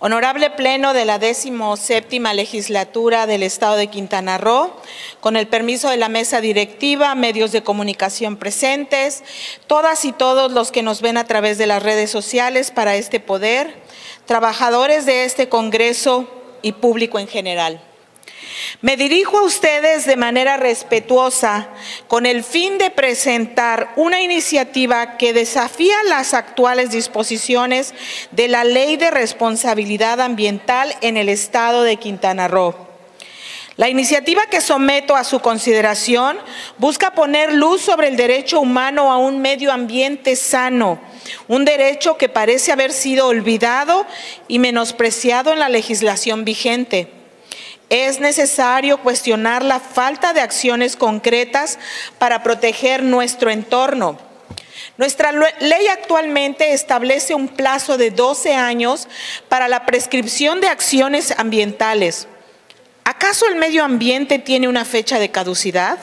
Honorable Pleno de la 17ª Legislatura del Estado de Quintana Roo, con el permiso de la Mesa Directiva, medios de comunicación presentes, todas y todos los que nos ven a través de las redes sociales para este poder, trabajadores de este Congreso y público en general. Me dirijo a ustedes de manera respetuosa con el fin de presentar una iniciativa que desafía las actuales disposiciones de la Ley de Responsabilidad Ambiental en el Estado de Quintana Roo. La iniciativa que someto a su consideración busca poner luz sobre el derecho humano a un medio ambiente sano, un derecho que parece haber sido olvidado y menospreciado en la legislación vigente. Es necesario cuestionar la falta de acciones concretas para proteger nuestro entorno. Nuestra ley actualmente establece un plazo de 12 años para la prescripción de acciones ambientales. ¿Acaso el medio ambiente tiene una fecha de caducidad?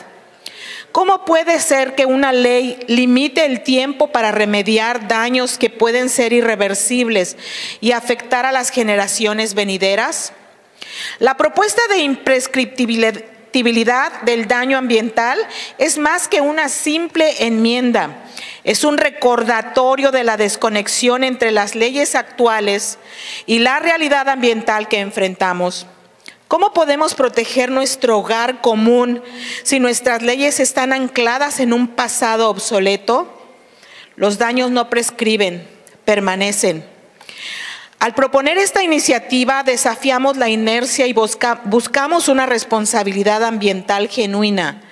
¿Cómo puede ser que una ley limite el tiempo para remediar daños que pueden ser irreversibles y afectar a las generaciones venideras? La propuesta de imprescriptibilidad del daño ambiental es más que una simple enmienda. Es un recordatorio de la desconexión entre las leyes actuales y la realidad ambiental que enfrentamos. ¿Cómo podemos proteger nuestro hogar común si nuestras leyes están ancladas en un pasado obsoleto? Los daños no prescriben, permanecen. Al proponer esta iniciativa, desafiamos la inercia y buscamos una responsabilidad ambiental genuina.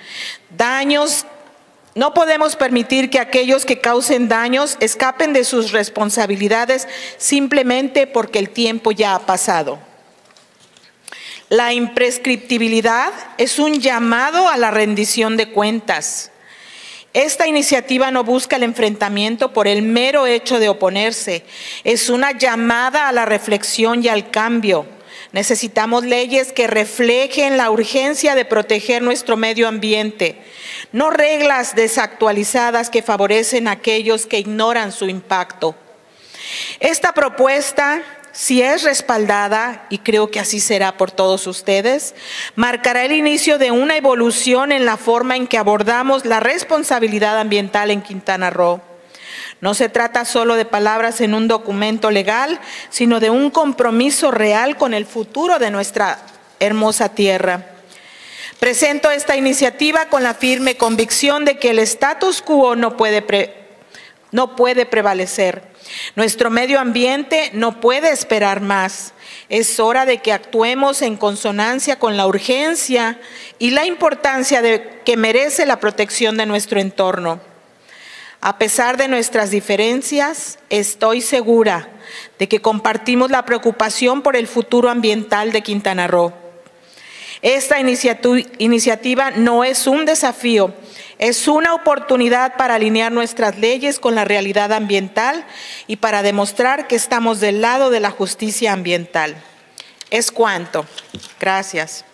No podemos permitir que aquellos que causen daños escapen de sus responsabilidades simplemente porque el tiempo ya ha pasado. La imprescriptibilidad es un llamado a la rendición de cuentas. Esta iniciativa no busca el enfrentamiento por el mero hecho de oponerse. Es una llamada a la reflexión y al cambio. Necesitamos leyes que reflejen la urgencia de proteger nuestro medio ambiente, no reglas desactualizadas que favorecen a aquellos que ignoran su impacto. Esta propuesta, si es respaldada, y creo que así será por todos ustedes, marcará el inicio de una evolución en la forma en que abordamos la responsabilidad ambiental en Quintana Roo. No se trata solo de palabras en un documento legal, sino de un compromiso real con el futuro de nuestra hermosa tierra. Presento esta iniciativa con la firme convicción de que el status quo no puede prevalecer. Nuestro medio ambiente no puede esperar más. Es hora de que actuemos en consonancia con la urgencia y la importancia que merece la protección de nuestro entorno. A pesar de nuestras diferencias, estoy segura de que compartimos la preocupación por el futuro ambiental de Quintana Roo. Esta iniciativa no es un desafío, es una oportunidad para alinear nuestras leyes con la realidad ambiental y para demostrar que estamos del lado de la justicia ambiental. Es cuanto. Gracias.